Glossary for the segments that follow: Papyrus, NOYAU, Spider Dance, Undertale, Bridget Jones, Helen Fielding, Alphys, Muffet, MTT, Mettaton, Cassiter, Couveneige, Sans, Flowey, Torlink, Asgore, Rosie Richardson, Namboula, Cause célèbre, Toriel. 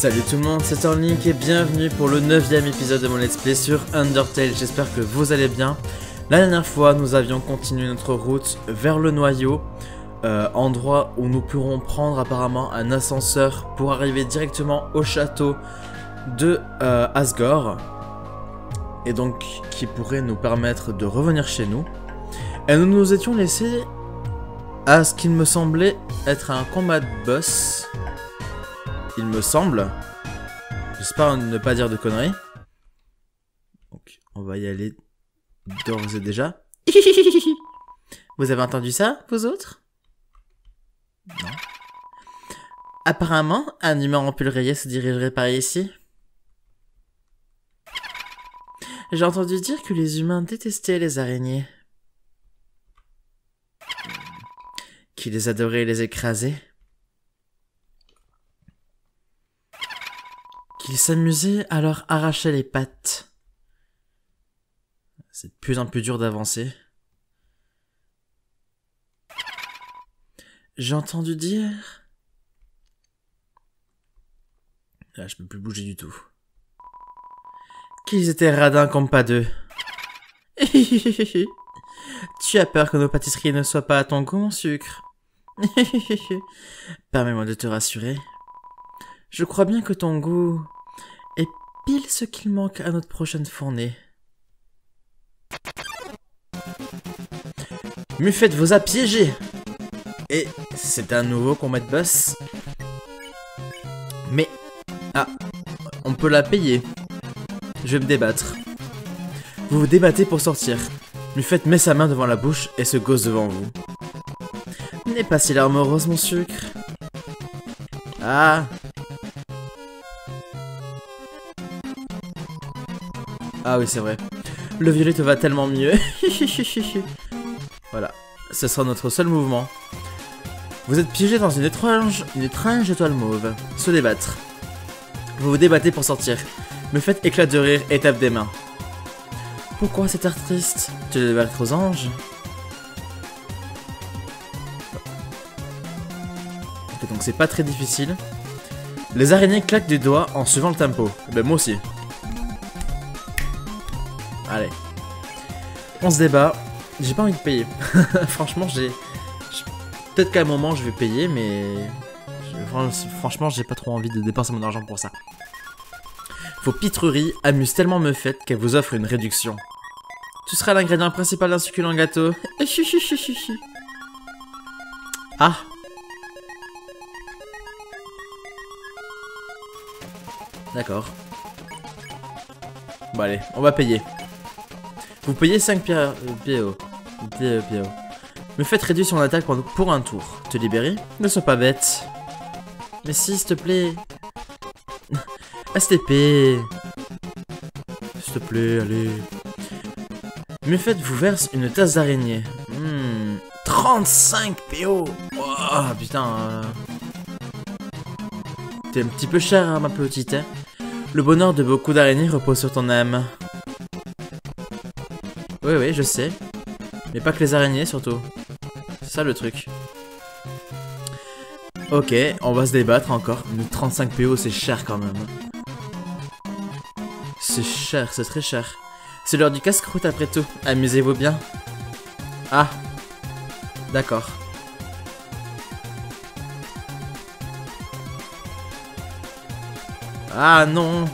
Salut tout le monde, c'est Torlink et bienvenue pour le 9e épisode de mon let's play sur Undertale. J'espère que vous allez bien. La dernière fois, nous avions continué notre route vers le noyau, endroit où nous pourrons prendre apparemment un ascenseur pour arriver directement au château de Asgore, et donc qui pourrait nous permettre de revenir chez nous. Et nous nous étions laissés à ce qu'il me semblait être un combat de boss, il me semble. J'espère ne pas dire de conneries. Donc on va y aller d'ores et déjà. Vous avez entendu ça, vous autres? Non. Apparemment, un humain en pull rayé se dirigerait par ici. J'ai entendu dire que les humains détestaient les araignées. Qu'ils les adoraient et les écrasaient. Qu'ils s'amusaient à leur arracher les pattes. C'est de plus en plus dur d'avancer. J'ai entendu dire... Là, je peux plus bouger du tout. Qu'ils étaient radins comme pas deux. Tu as peur que nos pâtisseries ne soient pas à ton goût, mon sucre. Permets-moi de te rassurer. Je crois bien que ton goût est pile ce qu'il manque à notre prochaine fournée. Muffet vous a piégé. Et c'est un nouveau combat de boss. Mais... Ah, on peut la payer. Je vais me débattre. Vous vous débattez pour sortir. Muffet met sa main devant la bouche et se gosse devant vous. N'est pas si morose, mon sucre. Ah. Ah oui, c'est vrai. Le violet te va tellement mieux. Voilà. Ce sera notre seul mouvement. Vous êtes piégé dans une étrange étoile mauve. Se débattre. Vous vous débattez pour sortir. Muffet éclate de rire et tape des mains. Pourquoi cet air triste? Tu veux te battre aux anges? Et donc c'est pas très difficile. Les araignées claquent des doigts en suivant le tempo. Ben moi aussi. Allez. On se débat. J'ai pas envie de payer. Franchement, j'ai... Peut-être qu'à un moment, je vais payer, mais... Franchement, j'ai pas trop envie de dépenser mon argent pour ça. Vos pitreries amusent tellement Muffet qu'elle vous offre une réduction. Tu seras l'ingrédient principal d'un succulent gâteau. Ah. D'accord. Bon allez, on va payer. Vous payez 5 pierres... PO. Muffet réduit son attaque pour un tour. Te libérer? Ne sois pas bête. Mais si, s'il te plaît... STP. S'il te plaît, allez. Muffet vous verse une tasse d'araignée. 35 PO. Oh, putain. T'es un petit peu cher, hein, ma petite. Hein. Le bonheur de beaucoup d'araignées repose sur ton âme. Oui, oui, je sais. Mais pas que les araignées, surtout. C'est ça, le truc. Ok, on va se débattre encore. Mais 35 PO, c'est cher, quand même. C'est cher, c'est très cher. C'est l'heure du casse-croûte après tout. Amusez-vous bien. Ah. D'accord. Ah non.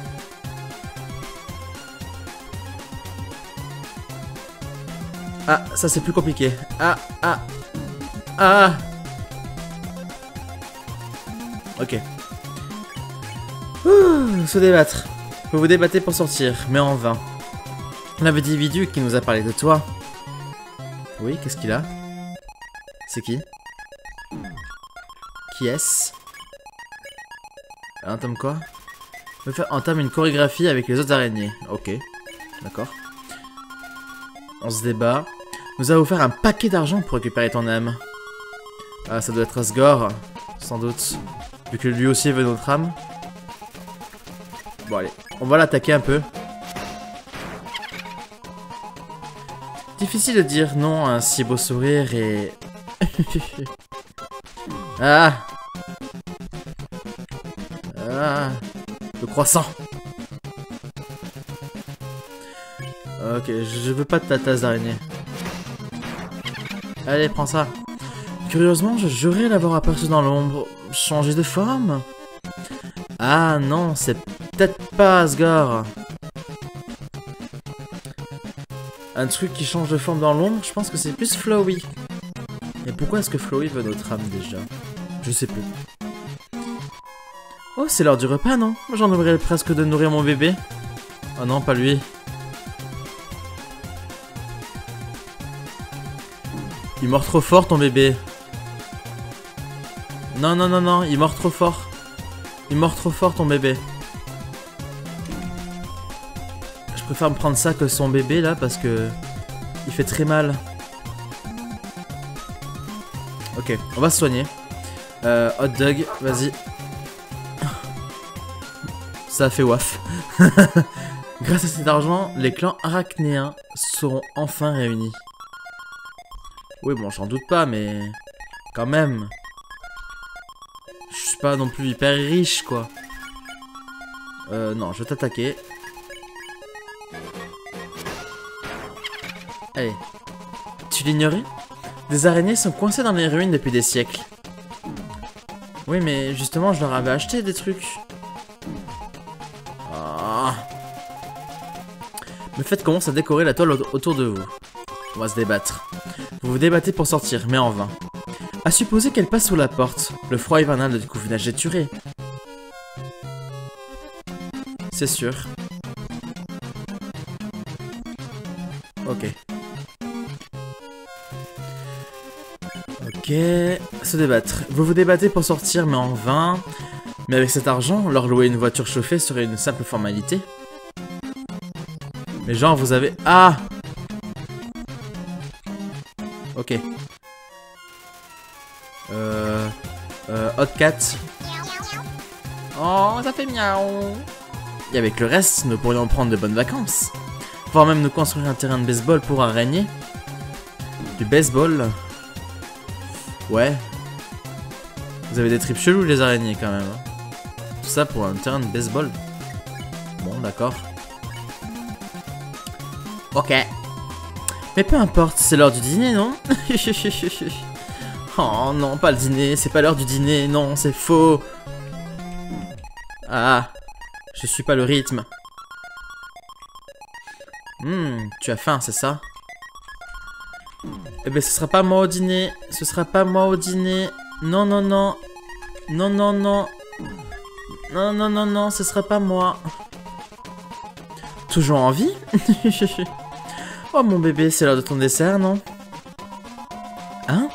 Ah, ça c'est plus compliqué. Ah, ah, ah. Ok. Ouh, se débattre. Vous vous débattez pour sortir, mais en vain. L'individu qui nous a parlé de toi. Oui, qu'est-ce qu'il a? C'est qui? Qui est-ce? Elle entame quoi? Entame une chorégraphie avec les autres araignées. Ok, d'accord. On se débat. Nous a offert un paquet d'argent pour récupérer ton âme. Ah, ça doit être Asgore, sans doute. Vu que lui aussi veut notre âme. Bon, allez. On va l'attaquer un peu. Difficile de dire non à un si beau sourire et... Ah. Ah. croissant. Ok, je veux pas de ta tasse d'araignée. Allez, prends ça. Curieusement, je jurais l'avoir aperçu dans l'ombre. Changer de forme? Ah non, c'est peut-être pas Asgore. Un truc qui change de forme dans l'ombre, je pense que c'est plus Flowey. Mais pourquoi est-ce que Flowey veut notre âme déjà? Je sais plus. Oh, c'est l'heure du repas, non? J'en aurais presque de nourrir mon bébé. Oh non, pas lui. Il mord trop fort, ton bébé. Non, non, non, non, il mord trop fort. Il mord trop fort, ton bébé. Je préfère me prendre ça que son bébé, là, parce que... il fait très mal. Ok, on va se soigner. Hot dog, vas-y. Ça a fait waf. Grâce à cet argent, les clans arachnéens seront enfin réunis. Oui, bon, j'en doute pas, mais... quand même. Je suis pas non plus hyper riche, quoi. Non, je vais t'attaquer. Allez. Tu l'ignorais? Des araignées sont coincées dans les ruines depuis des siècles. Oui, mais justement, je leur avais acheté des trucs. Ah. Le fait commence à décorer la toile autour de vous. On va se débattre. Vous vous débattez pour sortir, mais en vain. À supposer qu'elle passe sous la porte, le froid hivernal de couvinage est duré. C'est sûr. Ok. Ok. Se débattre. Vous vous débattez pour sortir, mais en vain. Mais avec cet argent, leur louer une voiture chauffée serait une simple formalité. Mais genre, vous avez... ah! Ok. Hot cat. Oh, ça fait miaou. Et avec le reste, nous pourrions prendre de bonnes vacances. Voire même nous construire un terrain de baseball pour araignée. Du baseball? Ouais. Vous avez des tripes chelous, les araignées, quand même. Tout ça pour un terrain de baseball. Bon, d'accord. Ok. Mais peu importe, c'est l'heure du dîner, non? Oh non, pas le dîner, c'est pas l'heure du dîner, non, c'est faux. Ah, je suis pas le rythme. Tu as faim, c'est ça? Eh ben, ce sera pas moi au dîner, ce sera pas moi au dîner. Non, non, non. Non, non, non. Non, non, non, non, ce sera pas moi. Toujours en vie? Oh mon bébé, c'est l'heure de ton dessert, non? Hein?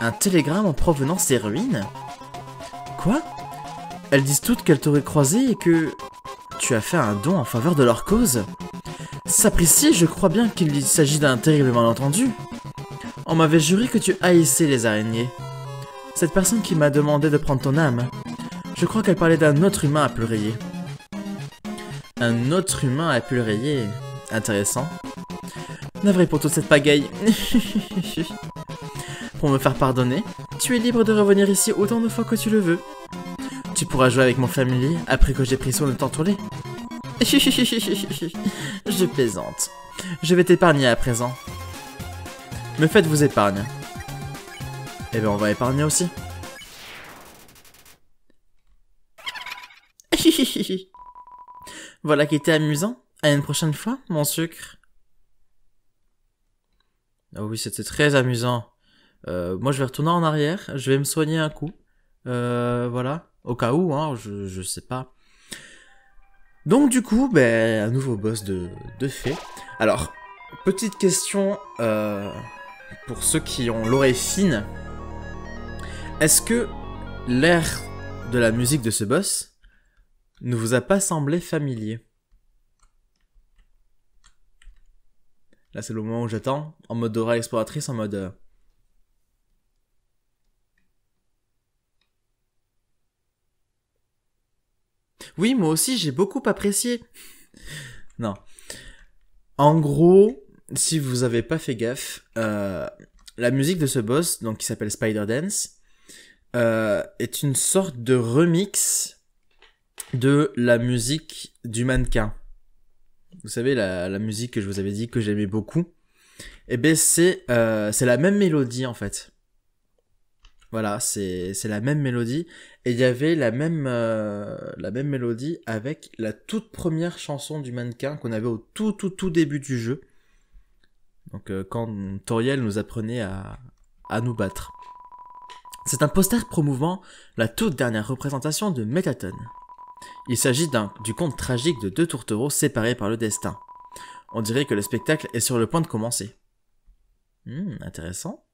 Un télégramme en provenance des ruines? Quoi? Elles disent toutes qu'elles t'auraient croisé et que... tu as fait un don en faveur de leur cause? Sapristi, je crois bien qu'il s'agit d'un terrible malentendu. On m'avait juré que tu haïssais les araignées. Cette personne qui m'a demandé de prendre ton âme, je crois qu'elle parlait d'un autre humain à pleurer. Un autre humain à pleurer? Intéressant. Navré pour toute cette pagaille. Pour me faire pardonner, tu es libre de revenir ici autant de fois que tu le veux. Tu pourras jouer avec mon familier après que j'ai pris soin de t'entourler. Je plaisante. Je vais t'épargner à présent. Me faites vous épargne. Eh ben on va épargner aussi. Voilà qui était amusant. À une prochaine fois, mon sucre. Ah oui, c'était très amusant. Moi, je vais retourner en arrière. Je vais me soigner un coup. Voilà. Au cas où, hein, je sais pas. Donc, du coup, ben, un nouveau boss de fée. Alors, petite question pour ceux qui ont l'oreille fine. Est-ce que l'air de la musique de ce boss ne vous a pas semblé familier ? Là, c'est le moment où j'attends, en mode aura exploratrice, en mode... Oui, moi aussi, j'ai beaucoup apprécié. Non. En gros, si vous avez pas fait gaffe, la musique de ce boss, donc qui s'appelle Spider Dance, est une sorte de remix de la musique du mannequin. Vous savez, la musique que je vous avais dit que j'aimais beaucoup. Eh ben c'est la même mélodie en fait. Voilà, c'est la même mélodie. Et il y avait la même mélodie avec la toute première chanson du mannequin qu'on avait au tout début du jeu. Donc quand Toriel nous apprenait à nous battre. C'est un poster promouvant la toute dernière représentation de Mettaton. Il s'agit du conte tragique de deux tourtereaux séparés par le destin. On dirait que le spectacle est sur le point de commencer. Intéressant.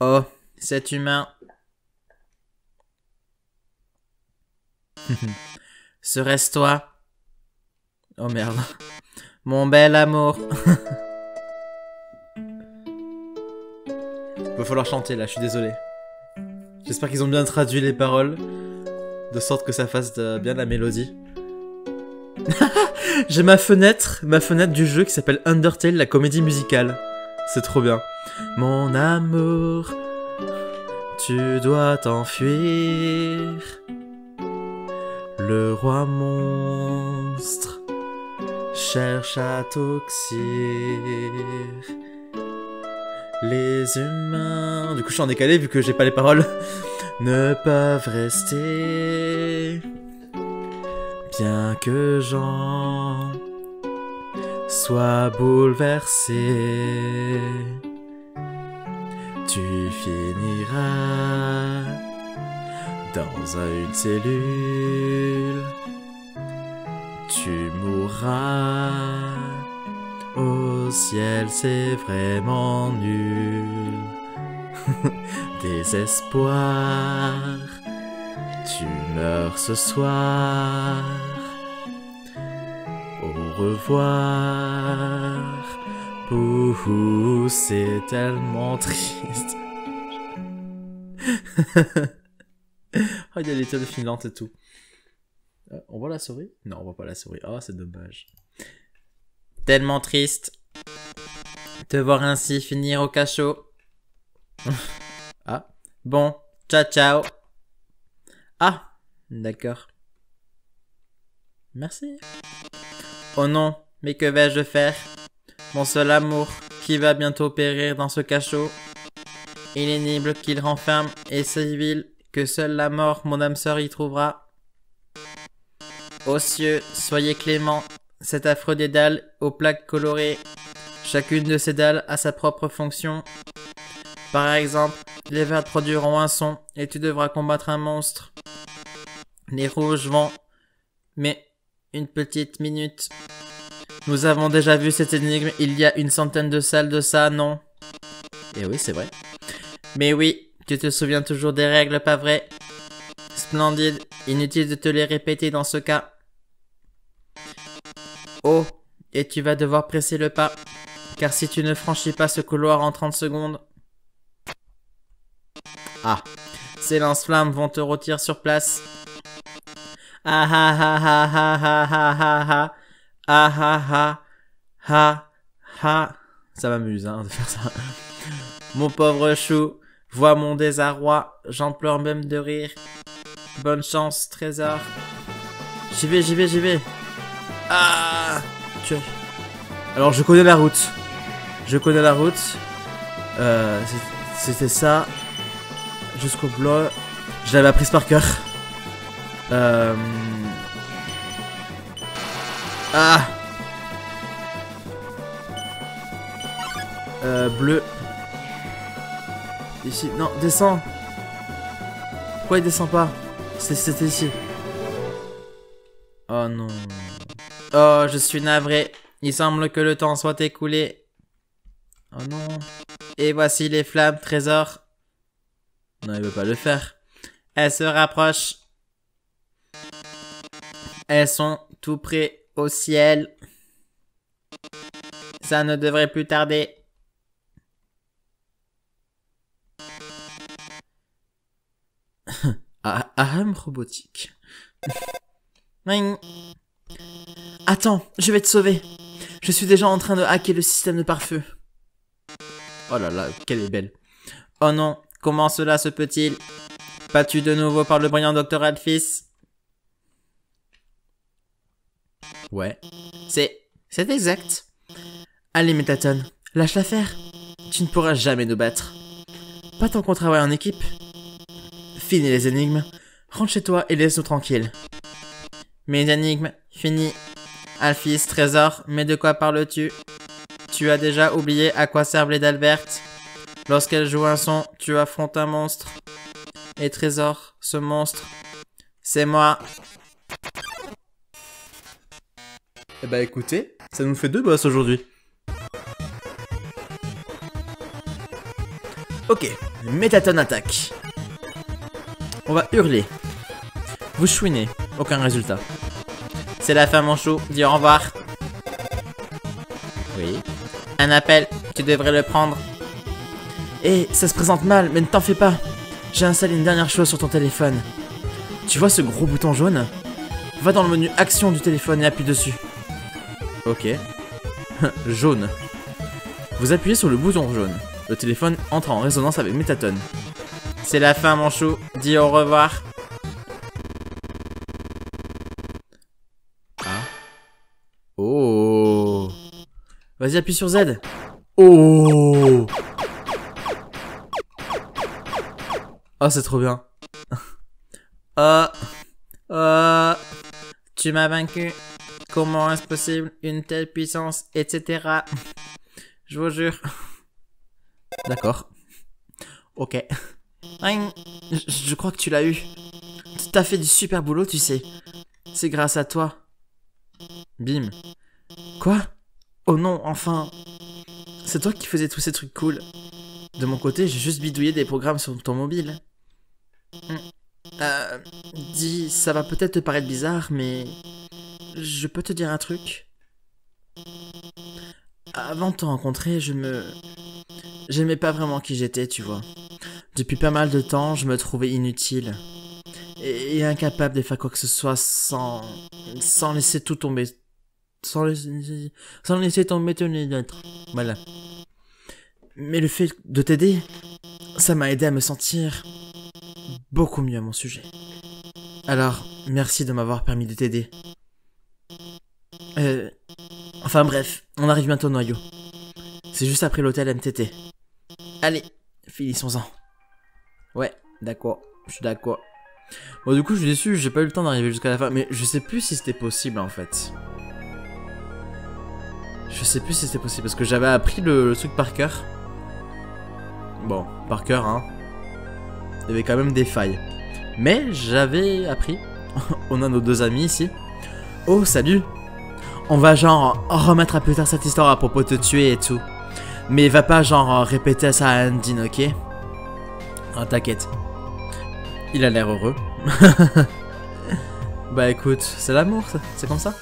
Oh, c'est humain. Serait-ce toi? Oh merde. Mon bel amour. Il va falloir chanter là, je suis désolé. J'espère qu'ils ont bien traduit les paroles, de sorte que ça fasse bien la mélodie. J'ai ma fenêtre du jeu qui s'appelle Undertale, la comédie musicale. C'est trop bien. Mon amour, tu dois t'enfuir. Le roi monstre cherche à t'oxyre. Les humains... Du coup je suis en décalé vu que j'ai pas les paroles. Ne peuvent rester... Bien que j'en sois bouleversé, tu finiras dans une cellule, tu mourras au ciel, c'est vraiment nul. Désespoir, tu meurs ce soir, au revoir. Pouhou, c'est tellement triste. Oh, il y a les toiles filantes et tout. On voit la souris? Non, on voit pas la souris. Oh, c'est dommage. Tellement triste. Te voir ainsi finir au cachot. Ah, bon, ciao ciao. Ah, d'accord. Merci. Oh non, mais que vais-je faire? Mon seul amour qui va bientôt périr dans ce cachot. Il est nible qu'il renferme et si vil que seule la mort mon âme sœur y trouvera. Ô cieux, soyez cléments, cet affreux dédale aux plaques colorées. Chacune de ces dalles a sa propre fonction. Par exemple, les verts produiront un son et tu devras combattre un monstre. Les rouges vont... Mais une petite minute. Nous avons déjà vu cette énigme il y a une centaine de salles de ça, non? Eh oui, c'est vrai. Mais oui, tu te souviens toujours des règles, pas vrai? Splendide, inutile de te les répéter dans ce cas. Oh, et tu vas devoir presser le pas, car si tu ne franchis pas ce couloir en 30 secondes... Ah, ces lance-flammes vont te rôtir sur place. Ah ah ah ah ah ah ah ah ah. Ah ah ah ah ah. Ça m'amuse hein, de faire ça. Mon pauvre chou, vois mon désarroi, j'en pleure même de rire. Bonne chance, trésor. J'y vais, j'y vais, j'y vais. Ah tu... Alors je connais la route. Je connais la route. C'était ça. Jusqu'au bloc, je l'avais apprise par cœur. Ah. Bleu. Ici, non, descend. Pourquoi il descend pas? C'était ici. Oh non. Oh, je suis navré. Il semble que le temps soit écoulé. Oh non. Et voici les flammes, trésor. Non, il veut pas le faire. Elles se rapprochent. Elles sont tout près au ciel. Ça ne devrait plus tarder. Ah, aham robotique. Attends, je vais te sauver. Je suis déjà en train de hacker le système de pare-feu. Oh là là, qu'elle est belle. Oh non. Comment cela se peut-il? battu de nouveau par le brillant docteur Alphys. Ouais. C'est exact. Allez, Mettaton, lâche l'affaire. Tu ne pourras jamais nous battre. Pas tant qu'on travaille en équipe. Finis les énigmes. Rentre chez toi et laisse-nous tranquilles. Mes énigmes, fini. Alphys, trésor, mais de quoi parles-tu? Tu as déjà oublié à quoi servent les d'Albert. Lorsqu'elle joue un son, tu affrontes un monstre. Et trésor, ce monstre, c'est moi. Eh bah écoutez, ça nous fait 2 boss aujourd'hui. Ok, Mettaton attaque. On va hurler. Vous chouinez, aucun résultat. C'est la fin, mon chou, dis au revoir. Oui. Un appel, tu devrais le prendre. Hé, ça se présente mal, mais ne t'en fais pas. J'ai installé une dernière chose sur ton téléphone. Tu vois ce gros bouton jaune? Va dans le menu action du téléphone et appuie dessus. Ok. Jaune. Vous appuyez sur le bouton jaune. Le téléphone entre en résonance avec Mettaton. C'est la fin, mon chou. Dis au revoir. Ah. Oh. Vas-y, appuie sur Z. Oh. Oh, c'est trop bien. Oh. Oh. Tu m'as vaincu. Comment est-ce possible une telle puissance, etc. Je vous jure. D'accord. Ok. Je crois que tu l'as eu. T'as fait du super boulot, tu sais. C'est grâce à toi. Bim. Quoi? Oh non, enfin. C'est toi qui faisais tous ces trucs cool. De mon côté, j'ai juste bidouillé des programmes sur ton mobile. Dis, ça va peut-être te paraître bizarre, mais... Je peux te dire un truc? Avant de te rencontrer, j'aimais pas vraiment qui j'étais, tu vois. Depuis pas mal de temps, je me trouvais inutile. Et incapable de faire quoi que ce soit sans laisser tout tomber. Sans laisser tomber tenir d'être. Voilà. Mais le fait de t'aider, ça m'a aidé à me sentir beaucoup mieux à mon sujet. Alors, merci de m'avoir permis de t'aider. Enfin bref, on arrive bientôt au noyau. C'est juste après l'hôtel MTT. Allez, finissons-en. Ouais, d'accord, je suis d'accord. Bon, du coup, je suis déçu, j'ai pas eu le temps d'arriver jusqu'à la fin, mais je sais plus si c'était possible en fait. Je sais plus si c'était possible parce que j'avais appris le truc par cœur. Bon, par cœur, hein. Il y avait quand même des failles. Mais j'avais appris. On a nos 2 amis ici. Oh, salut! On va genre remettre à plus tard cette histoire à propos de te tuer et tout. Mais va pas genre répéter ça à Andy, ok? Ah, t'inquiète. Il a l'air heureux. Bah écoute, c'est l'amour, c'est comme ça.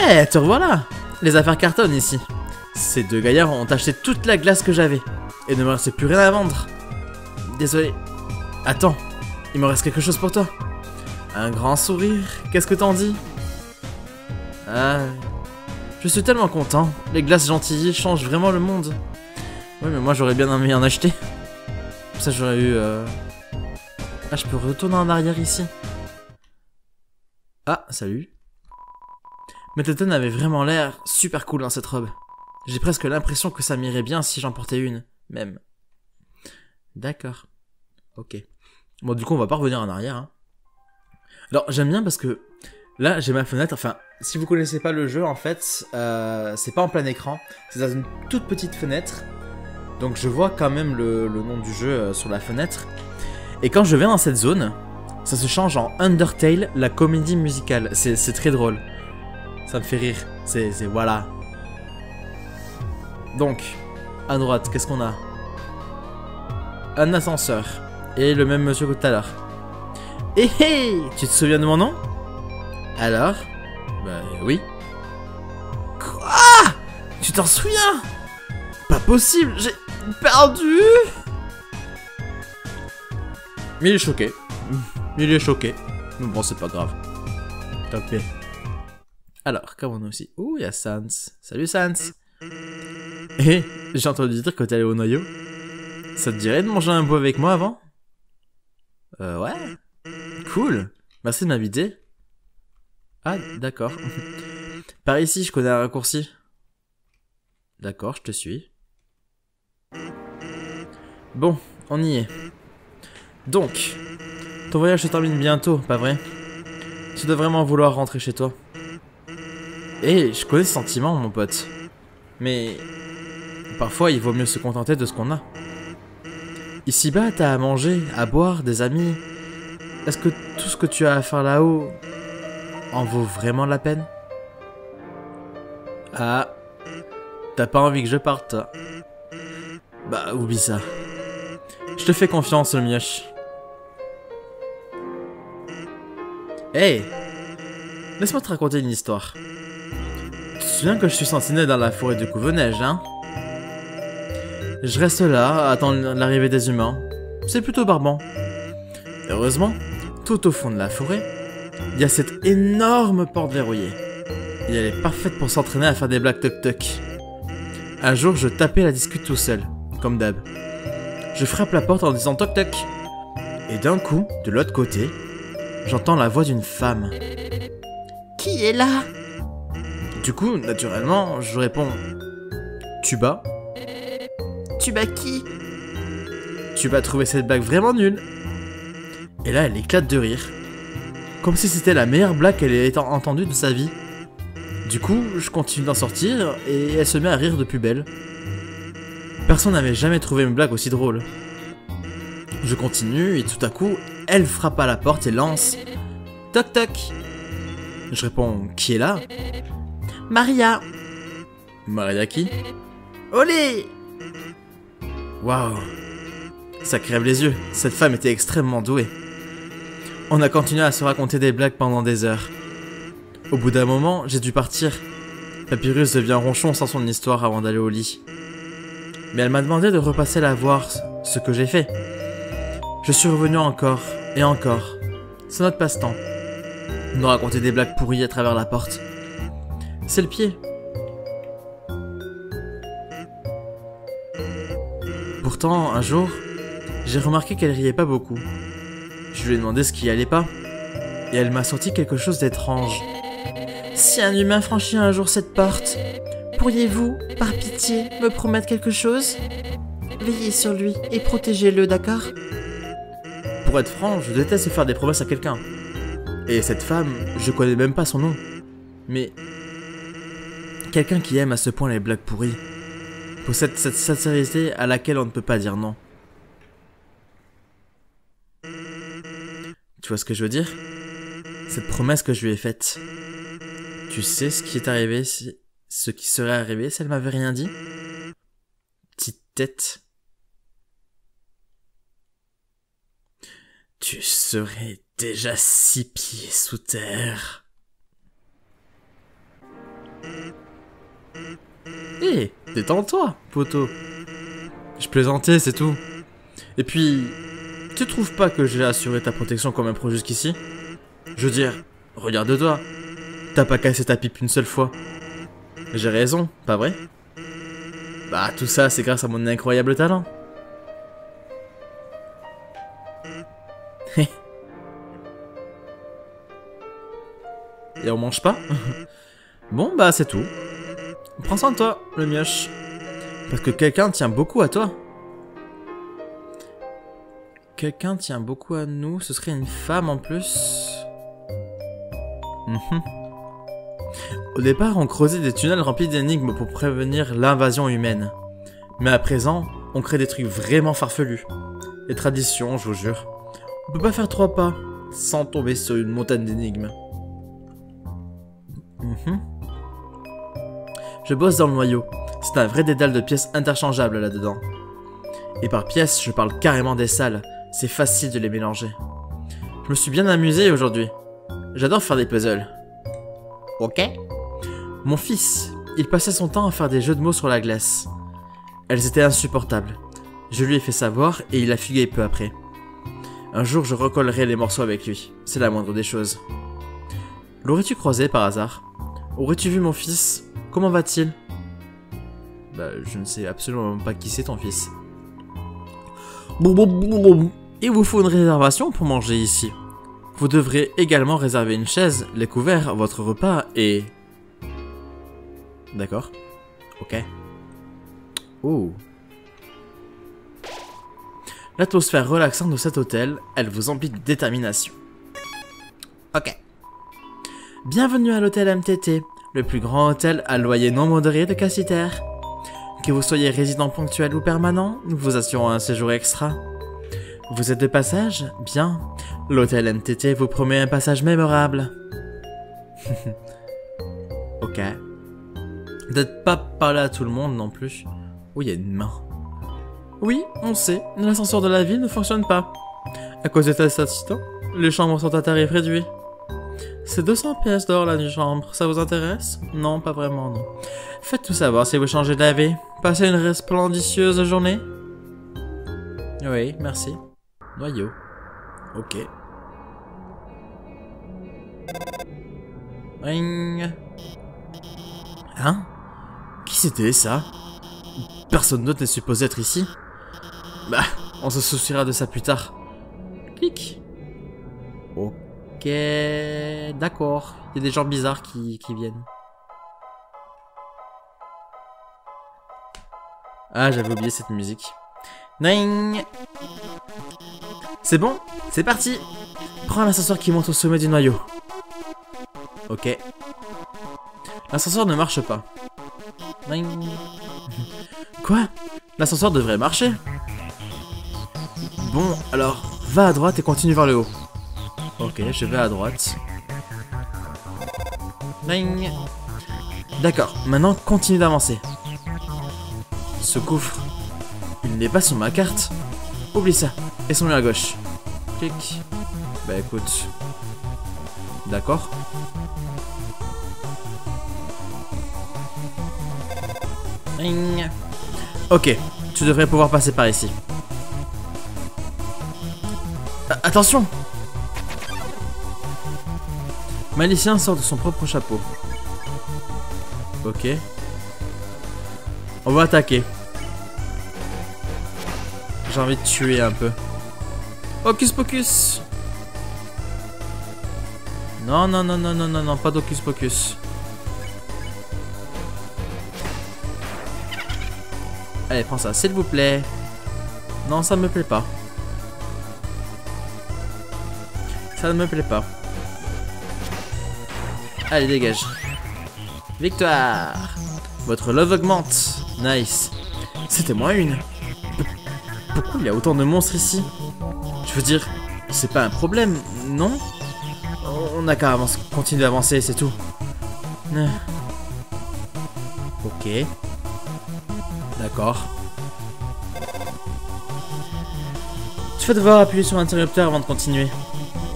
Eh, hey, te revoilà! Les affaires cartonnent ici. Ces 2 gaillards ont acheté toute la glace que j'avais. Et ne me restait plus rien à vendre. Désolé. Attends, il me reste quelque chose pour toi. Un grand sourire, qu'est-ce que t'en dis? Ah, je suis tellement content. Les glaces gentilles changent vraiment le monde. Oui, mais moi j'aurais bien aimé en acheter. Ça j'aurais eu... Ah, je peux retourner en arrière ici. Ah, salut. Mettaton avait vraiment l'air super cool dans cette robe. J'ai presque l'impression que ça m'irait bien si j'en portais une, même. D'accord. Ok. Bon, du coup, on va pas revenir en arrière. Hein. Alors, j'aime bien parce que... Là, j'ai ma fenêtre, enfin, si vous connaissez pas le jeu, en fait, c'est pas en plein écran, c'est dans une toute petite fenêtre. Donc je vois quand même le nom du jeu sur la fenêtre. Et quand je viens dans cette zone, ça se change en Undertale, la comédie musicale. C'est très drôle. Ça me fait rire. C'est voilà. Donc, à droite, qu'est-ce qu'on a? Un ascenseur. Et le même monsieur que tout à l'heure. Hé hé! Tu te souviens de mon nom? Alors? Bah oui. Quoi? Tu t'en souviens? Pas possible, j'ai perdu! Mais il est choqué. Mais bon, c'est pas grave. Tant pis. Alors, comme on est aussi... Ouh, il y a Sans. Salut Sans. Hé, j'ai entendu dire que t'allais au noyau. Ça te dirait de manger un bout avec moi avant? Ouais. Cool. Merci de m'inviter. Ah, d'accord. Par ici, je connais un raccourci. D'accord, je te suis. Bon, on y est. Donc, ton voyage se termine bientôt, pas vrai? Tu dois vraiment vouloir rentrer chez toi. Hé, je connais ce sentiment, mon pote. Mais parfois, il vaut mieux se contenter de ce qu'on a. Ici-bas, t'as à manger, à boire, des amis. Est-ce que tout ce que tu as à faire là-haut en vaut vraiment la peine? Ah, t'as pas envie que je parte, toi? Bah, oublie ça. Je te fais confiance, le mioche. Hey, laisse-moi te raconter une histoire. Tu te souviens que je suis sentinelle dans la forêt du Couveneige, hein? Je reste là, à attendre l'arrivée des humains. C'est plutôt barbant. Heureusement, tout au fond de la forêt, il y a cette énorme porte verrouillée. Et elle est parfaite pour s'entraîner à faire des blagues toc-toc. Un jour, je tapais la discute tout seul, comme d'hab. Je frappe la porte en disant toc-toc. Et d'un coup, de l'autre côté, j'entends la voix d'une femme. Qui est là? Du coup, naturellement, je réponds. Tu bats? Tu bats qui? Tu vas trouver cette blague vraiment nulle. Et là, elle éclate de rire. Comme si c'était la meilleure blague qu'elle ait entendue de sa vie. Du coup, je continue d'en sortir et elle se met à rire de plus belle. Personne n'avait jamais trouvé une blague aussi drôle. Je continue et tout à coup, elle frappe à la porte et lance « Toc toc !» Je réponds « Qui est là ?»« Maria !»« Maria qui ?»« Olé !» Waouh ! Ça crève les yeux, cette femme était extrêmement douée. On a continué à se raconter des blagues pendant des heures. Au bout d'un moment, j'ai dû partir. Papyrus devient ronchon sans son histoire avant d'aller au lit. Mais elle m'a demandé de repasser la voir, ce que j'ai fait. Je suis revenu encore et encore. C'est notre passe-temps. On nous racontait des blagues pourries à travers la porte. C'est le pied. Pourtant, un jour, j'ai remarqué qu'elle riait pas beaucoup. Je lui ai demandé ce qui allait pas, et elle m'a sorti quelque chose d'étrange. Si un humain franchit un jour cette porte, pourriez-vous, par pitié, me promettre quelque chose? Veillez sur lui et protégez-le, d'accord? Pour être franc, je déteste faire des promesses à quelqu'un. Et cette femme, je connais même pas son nom. Mais quelqu'un qui aime à ce point les blagues pourries. Pour cette sincérité à laquelle on ne peut pas dire non. Tu vois ce que je veux dire? Cette promesse que je lui ai faite. Tu sais ce qui est arrivé, ce qui serait arrivé si elle m'avait rien dit? Petite tête. Tu serais déjà 6 pieds sous terre. Hé, détends-toi, poteau. Je plaisantais, c'est tout. Et puis, tu trouves pas que j'ai assuré ta protection comme un pro jusqu'ici? Je veux dire, regarde-toi. T'as pas cassé ta pipe une seule fois. J'ai raison, pas vrai? Bah, tout ça, c'est grâce à mon incroyable talent. Et on mange pas? Bon, bah, c'est tout. Prends soin de toi, le mioche. Parce que quelqu'un tient beaucoup à toi. Quelqu'un tient beaucoup à nous. Ce serait une femme en plus. Au départ, on creusait des tunnels remplis d'énigmes pour prévenir l'invasion humaine. Mais à présent, on crée des trucs vraiment farfelus. Les traditions, je vous jure. On peut pas faire 3 pas sans tomber sur une montagne d'énigmes. Je bosse dans le noyau. C'est un vrai dédale de pièces interchangeables là-dedans. Et par pièces, je parle carrément des salles. C'est facile de les mélanger. Je me suis bien amusé aujourd'hui. J'adore faire des puzzles. Ok. Mon fils, il passait son temps à faire des jeux de mots sur la glace. Elles étaient insupportables. Je lui ai fait savoir et il a fugué peu après. Un jour, je recollerai les morceaux avec lui. C'est la moindre des choses. L'aurais-tu croisé par hasard? Aurais-tu vu mon fils? Comment va-t-il? Bah, je ne sais absolument pas qui c'est ton fils. Il vous faut une réservation pour manger ici. Vous devrez également réserver une chaise, les couverts, votre repas et... D'accord. Ok. Oh. L'atmosphère relaxante de cet hôtel, elle vous emplit de détermination. Ok. Bienvenue à l'hôtel MTT, le plus grand hôtel à loyer non modéré de Cassiter. Que vous soyez résident ponctuel ou permanent, nous vous assurons un séjour extra. Vous êtes de passage? Bien. L'hôtel MTT vous promet un passage mémorable. Ok. D'être pas parlé à tout le monde non plus. Oh, il y a une main. Oui, on sait, l'ascenseur de la ville ne fonctionne pas. À cause de tes assistants, les chambres sont à tarif réduit. C'est 200 pièces d'or la nuit chambre, ça vous intéresse? Non, pas vraiment, non. Faites tout savoir si vous changez d'avis. Passez une resplendissieuse journée. Oui, merci. Noyau. Ok. Ring. Hein? Qui c'était ça? Personne d'autre n'est supposé être ici. Bah, on se souciera de ça plus tard. Clic. Ok, d'accord. Il y a des gens bizarres qui viennent. Ah, j'avais oublié cette musique. Ding. C'est bon, c'est parti. Prends l'ascenseur qui monte au sommet du noyau. Ok. L'ascenseur ne marche pas. Ding. Quoi? L'ascenseur devrait marcher. Bon, alors, va à droite et continue vers le haut. Ok, je vais à droite. Ding. D'accord, maintenant continue d'avancer. Ce gouffre. Il n'est pas sur ma carte. Oublie ça. Et son mur à gauche. Clic. Bah écoute. D'accord. Ding. Ok, tu devrais pouvoir passer par ici. Attention! Malicien sort de son propre chapeau. Ok. On va attaquer. J'ai envie de tuer un peu. Hocus pocus! Non, non, non, non, non, non, non, pas d'hocus pocus. Allez, prends ça, s'il vous plaît. Non, ça me plaît pas. Ça ne me plaît pas. Allez, dégage. Victoire. Votre love augmente. Nice. C'était moins une. Pourquoi il y a autant de monstres ici? Je veux dire, c'est pas un problème, non? On a qu'à avancer, continuer d'avancer, c'est tout. Ok. D'accord. Tu vas devoir appuyer sur l'interrupteur avant de continuer.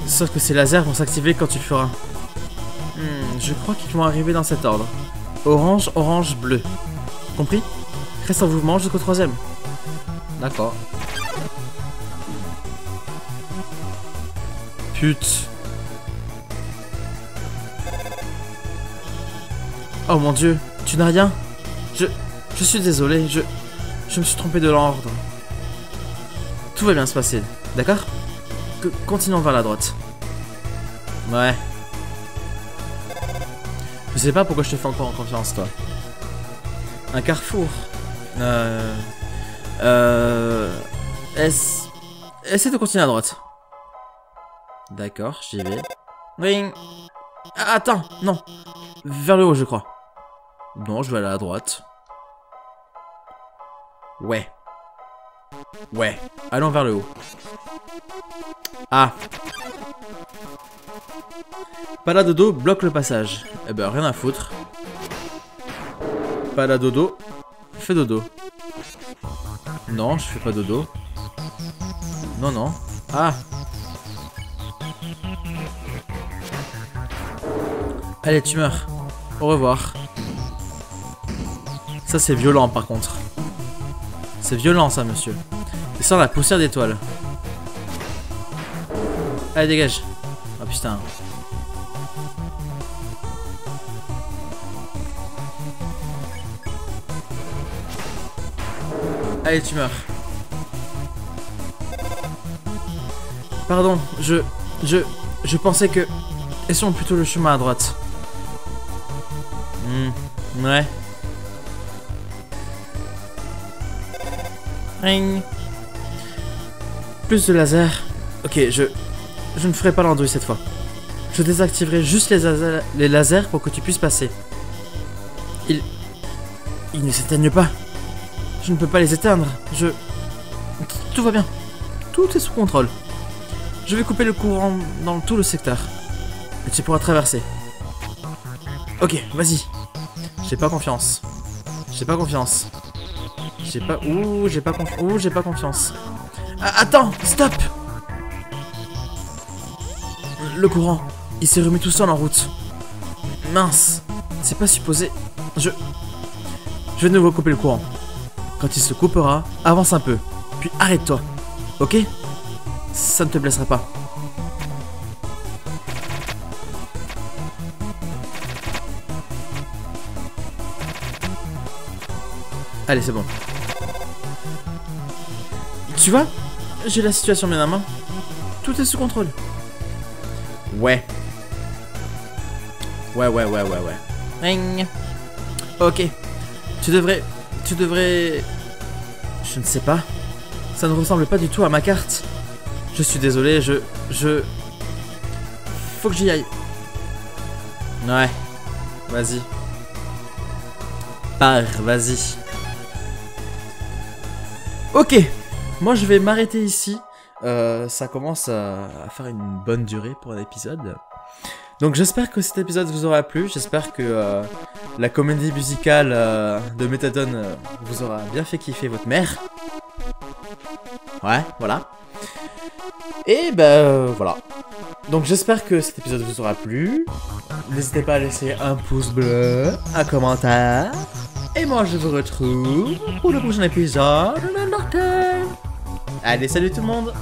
Sauf que ces lasers vont s'activer quand tu le feras. Je crois qu'ils vont arriver dans cet ordre. Orange, orange, bleu. Compris? Reste en mouvement jusqu'au troisième. D'accord. Pute. Oh mon dieu, tu n'as rien? Je suis désolé, je me suis trompé de l'ordre. Tout va bien se passer, d'accord? Continuons vers la droite. Ouais. Je sais pas pourquoi je te fais encore en confiance, toi. Un carrefour. Essaie de continuer à droite. D'accord, j'y vais. Ring. Attends, non. Vers le haut, je crois. Non, je vais aller à droite. Ouais. Ouais. Allons vers le haut. Ah. Paladodo bloque le passage. Eh ben, rien à foutre. Paladodo. Fais dodo. Non, je fais pas dodo. Non, non. Ah. Allez, tu meurs. Au revoir. Ça, c'est violent, par contre. C'est violent ça, monsieur. Il sort la poussière d'étoile. Allez, dégage. Oh putain. Allez, tu meurs. Pardon, je pensais que... Essayons plutôt le chemin à droite. Ouais. Ring. Plus de laser. Ok, je ne ferai pas l'andouille cette fois. Je désactiverai juste les lasers pour que tu puisses passer. Ils ne s'éteignent pas. Je ne peux pas les éteindre. Tout va bien. Tout est sous contrôle. Je vais couper le courant dans tout le secteur. Et tu pourras traverser. Ok, vas-y. J'ai pas confiance. J'ai pas confiance. J'ai pas... Ouh, j'ai pas confiance. Ouh, j'ai pas confiance. Attends, stop. Le courant, il s'est remis tout seul en route. Mince. C'est pas supposé... Je vais de nouveau couper le courant. Quand il se coupera, avance un peu. Puis arrête-toi. Ok? Ça ne te blessera pas. Allez, c'est bon. Tu vois? J'ai la situation bien à main. Tout est sous contrôle. Ouais. Ouais. Ring. Ok. Tu devrais... Je ne sais pas. Ça ne ressemble pas du tout à ma carte. Je suis désolé, Faut que j'y aille. Ouais. Vas-y. Pars, vas-y. Ok. Moi, je vais m'arrêter ici. Ça commence à faire une bonne durée pour un épisode. Donc j'espère que cet épisode vous aura plu, j'espère que la comédie musicale de Mettaton vous aura bien fait kiffer votre mère. Ouais, voilà. Et ben voilà. Donc j'espère que cet épisode vous aura plu. N'hésitez pas à laisser un pouce bleu, un commentaire. Et moi je vous retrouve pour le prochain épisode de Undertale. Allez, salut tout le monde!